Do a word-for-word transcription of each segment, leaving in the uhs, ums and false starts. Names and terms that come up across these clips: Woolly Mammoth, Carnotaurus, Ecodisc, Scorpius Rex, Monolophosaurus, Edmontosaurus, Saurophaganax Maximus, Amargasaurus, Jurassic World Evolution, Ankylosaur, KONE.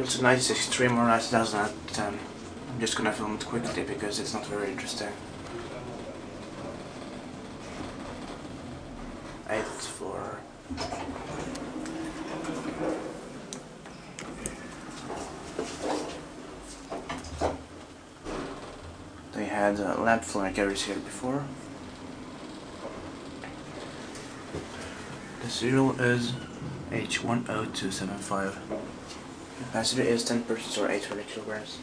It's a nice extreme, or nice doesn't it? Um, I'm just gonna film it quickly because it's not very interesting. eight four. They had uh, lamp flare carriers here before. The serial is H one zero two seven five. Capacity is ten percent or eight hundred kilograms.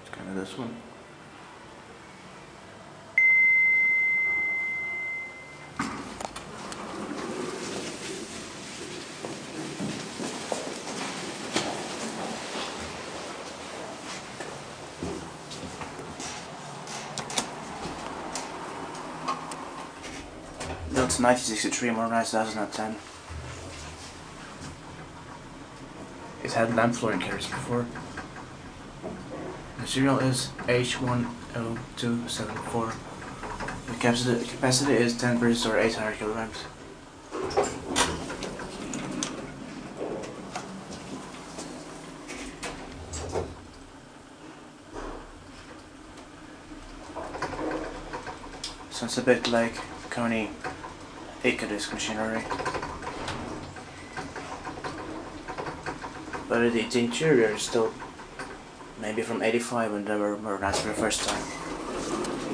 It's kind of this one. That's nineteen sixty-three, more nice two thousand ten. It had lamp flooring carriers before. The serial is H one zero two seven four. The capacity, capacity is ten percent or eight hundred kilograms. Sounds a bit like KONE Ecodisc machinery, but the, the interior is still maybe from eighty-five when they were organized for the first time.